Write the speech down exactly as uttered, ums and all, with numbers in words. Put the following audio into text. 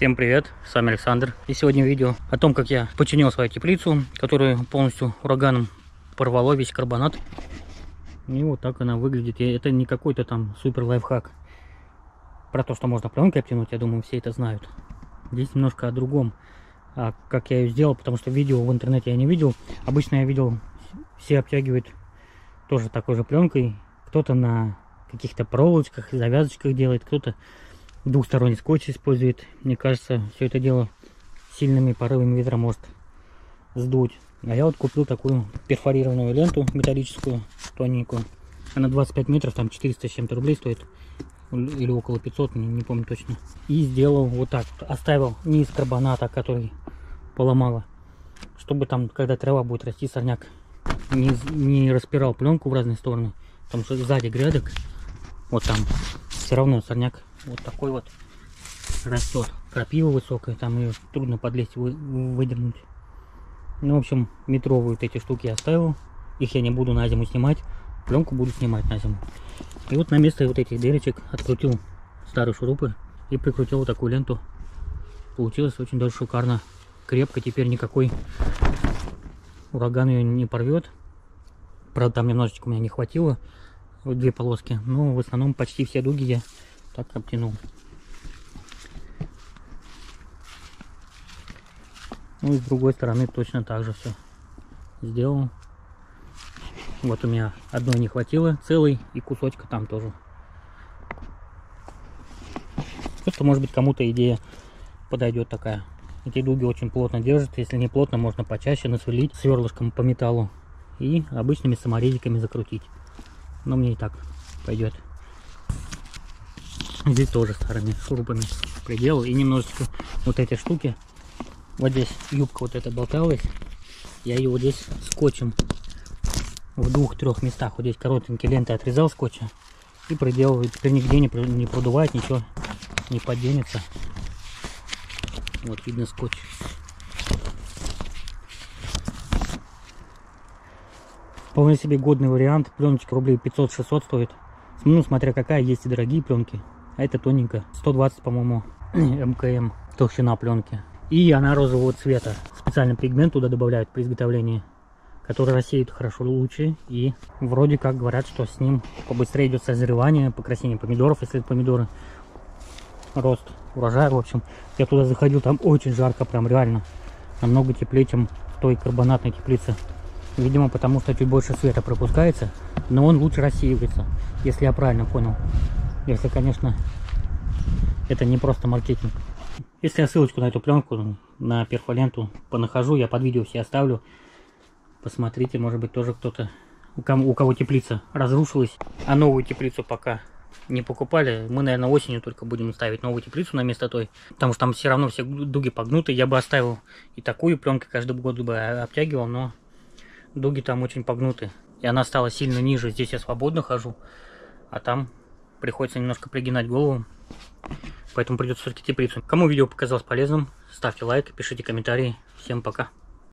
Всем привет, с вами Александр. И сегодня видео о том, как я починил свою теплицу, которую полностью ураганом порвало, весь карбонат. И вот так она выглядит. И это не какой-то там супер лайфхак. Про то, что можно пленкой обтянуть, я думаю, все это знают. Здесь немножко о другом, а как я ее сделал, потому что видео в интернете я не видел. Обычно я видел, все обтягивают тоже такой же пленкой. Кто-то на каких-то проволочках, завязочках делает, кто-то двухсторонний скотч использует. Мне кажется, все это дело сильными порывами ветра может сдуть. А я вот купил такую перфорированную ленту металлическую, тоненькую. Она двадцать пять метров, там четыреста с чем-то рублей стоит. Или около пятисот, не, не помню точно. И сделал вот так. Оставил низ карбоната, который поломало. Чтобы там, когда трава будет расти, сорняк не, не распирал пленку в разные стороны. Потому что сзади грядок, вот там, все равно сорняк вот такой вот растет. Крапива высокая, там ее трудно подлезть, вы, выдернуть. Ну, в общем, метровые вот эти штуки оставил. Их я не буду на зиму снимать. Пленку буду снимать на зиму. И вот на место вот этих дырочек открутил старые шурупы и прикрутил вот такую ленту. Получилось очень даже шикарно. Крепко, теперь никакой ураган ее не порвет. Правда, там немножечко у меня не хватило. Вот две полоски. Но в основном почти все дуги я так обтянул. Ну и с другой стороны точно так же все сделал. Вот у меня одной не хватило, целый, и кусочка там тоже. Просто, может быть, кому-то идея подойдет такая. Эти дуги очень плотно держат. Если не плотно, можно почаще насверлить сверлышком по металлу и обычными саморезиками закрутить. Но мне и так пойдет. Здесь тоже старыми шурупами приделал. И немножечко вот эти штуки. Вот здесь юбка вот эта болталась. Я ее вот здесь скотчем в двух-трех местах, вот здесь коротенькие ленты отрезал скотча и проделал. Теперь нигде не, не продувает, ничего не подденется. Вот видно скотч. Вполне себе годный вариант. Пленочка рублей пятьсот-шестьсот стоит. Ну, смотря какая, есть и дорогие пленки. А это тоненькая. сто двадцать, по-моему, мкм толщина пленки. И она розового цвета. Специальный пигмент туда добавляют при изготовлении, который рассеет хорошо лучи, и вроде как говорят, что с ним побыстрее идет созревание, покраснение помидоров, если это помидоры, рост урожая. В общем, я туда заходил, там очень жарко, прям реально намного теплее, чем в той карбонатной теплице, видимо, потому что чуть больше света пропускается, но он лучше рассеивается, если я правильно понял, если, конечно, это не просто маркетинг. Если я ссылочку на эту пленку, на перфоленту понахожу, я под видео все оставлю. Посмотрите, может быть, тоже кто-то, у кого, у кого теплица разрушилась, а новую теплицу пока не покупали. Мы, наверное, осенью только будем ставить новую теплицу на место той, потому что там все равно все дуги погнуты. Я бы оставил и такую пленку, каждый год бы обтягивал, но дуги там очень погнуты. И она стала сильно ниже. Здесь я свободно хожу, а там приходится немножко пригинать голову. Поэтому придется все-таки теплицу. Кому видео показалось полезным, ставьте лайк, пишите комментарии. Всем пока.